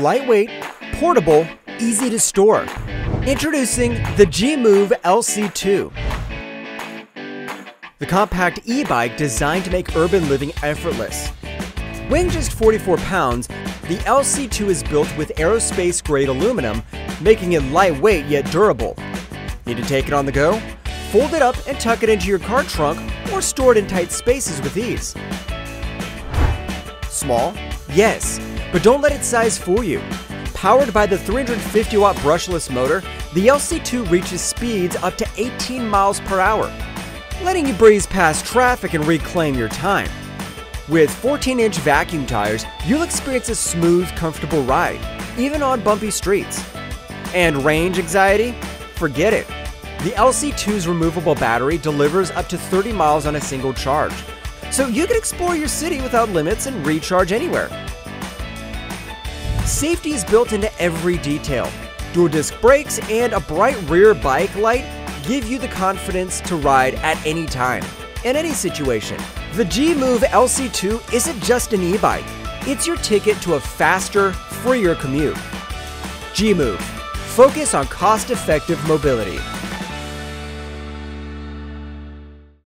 lightweight, portable, easy to store. Introducing the JIMOVE LC2. The compact e-bike designed to make urban living effortless. Weighing just 44 pounds, the LC2 is built with aerospace-grade aluminum, making it lightweight yet durable. Need to take it on the go? Fold it up and tuck it into your car trunk or store it in tight spaces with ease. Small? Yes, but don't let it size fool you. Powered by the 350-watt brushless motor, the LC2 reaches speeds up to 18 miles per hour, letting you breeze past traffic and reclaim your time. With 14-inch vacuum tires, you'll experience a smooth, comfortable ride, even on bumpy streets. And range anxiety? Forget it. The LC2's removable battery delivers up to 30 miles on a single charge, so you can explore your city without limits and recharge anywhere. Safety is built into every detail. Dual disc brakes and a bright rear bike light give you the confidence to ride at any time, in any situation. The JIMOVE LC2 isn't just an e-bike, it's your ticket to a faster, freer commute. JIMOVE, focus on cost-effective mobility.